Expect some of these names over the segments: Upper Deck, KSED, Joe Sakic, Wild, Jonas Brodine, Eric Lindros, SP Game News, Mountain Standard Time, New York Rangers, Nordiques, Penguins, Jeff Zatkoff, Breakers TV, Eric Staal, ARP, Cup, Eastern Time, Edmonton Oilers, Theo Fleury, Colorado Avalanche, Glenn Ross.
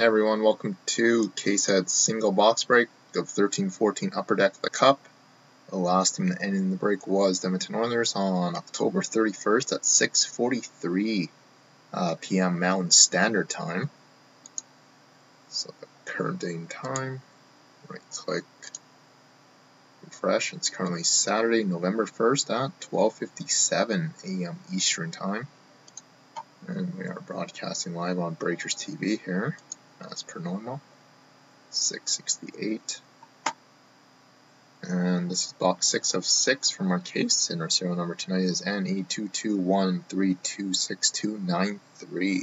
Hey everyone, welcome to KSED's single box break of 13-14 Upper Deck of the Cup. The last time to end in the break was the Edmonton Oilers on October 31st at 6:43 p.m. Mountain Standard Time. So the current day and time, right click, refresh. It's currently Saturday, November 1st at 12:57 a.m. Eastern Time. And we are broadcasting live on Breakers TV here. As per normal, 668, and this is box 6 of 6 from our case, and our serial number tonight is NE221326293.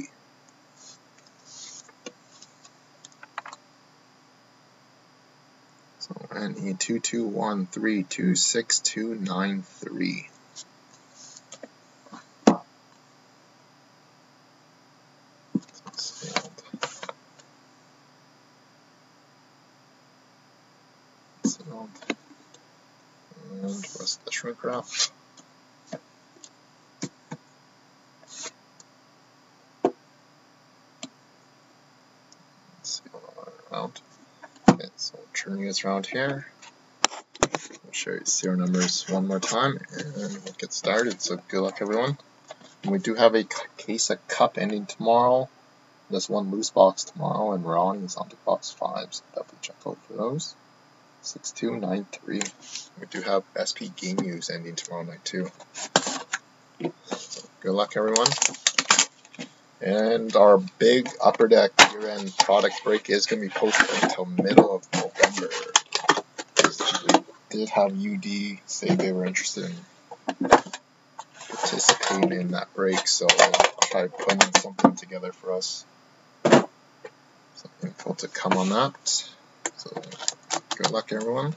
So NE221326293. And rest of the shrink wrap. Seal that around. Okay, so we'll turn this around here. I'll show you serial numbers one more time and we'll get started. So good luck everyone. And we do have a KSED Cup ending tomorrow. There's one loose box tomorrow and Ronnie is on to box 5, so definitely check out for those. 6293. We do have SP Game News ending tomorrow night too. So good luck everyone. And our big Upper Deck year-end product break is going to be posted until middle of November. We did have UD say they were interested in participating in that break, so I'll try putting something together for us. Some info to come on that. So good luck everyone,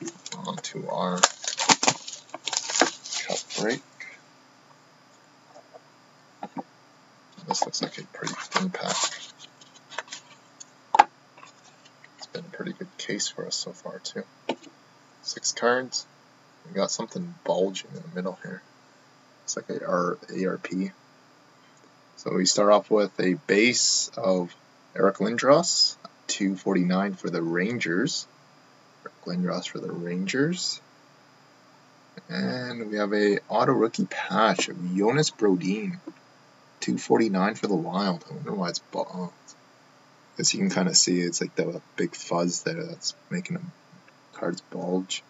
on to our cup break. This looks like a pretty thin pack. It's been a pretty good case for us so far too. 6 cards, we got something bulging in the middle here. It's like a ARP. So we start off with a base of Eric Lindros, $249 for the Rangers. Glenn Ross for the Rangers. And we have a auto rookie patch of Jonas Brodine, $249 for the Wild. I wonder why it's bald. As you can kind of see, it's like the big fuzz there that's making the cards bulge.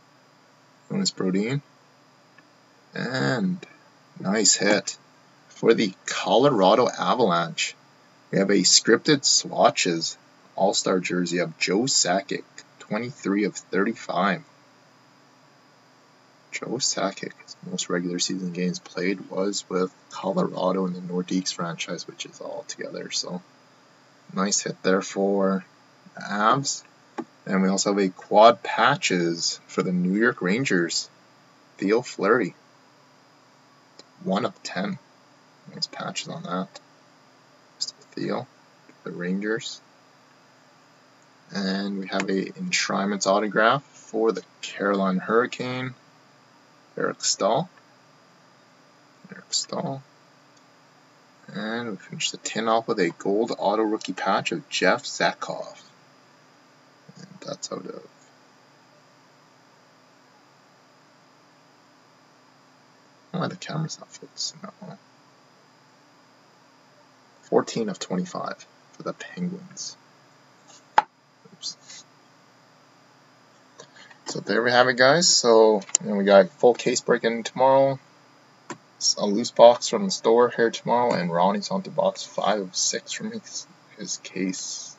Jonas Brodine. And nice hit. For the Colorado Avalanche, we have a scripted swatches all-star jersey of Joe Sakic. 23 of 35. Joe Sakic, his most regular season games played was with Colorado in the Nordiques franchise, which is all together. So nice hit there for the Avs. And we also have a quad patches for the New York Rangers. Theo Fleury, 1 of 10. Nice patches on that. Just Theo, the Rangers. And we have a enshrinements autograph for the Carolina Hurricane, Eric Staal. And we finish the tin off with a gold auto rookie patch of Jeff Zatkoff. And that's out of why the camera's not focusing that one. 14 of 25 for the Penguins. So there we have it guys, so we got full case break in tomorrow, it's a loose box from the store here tomorrow, and Ronnie's on to box 5 of 6 from his case.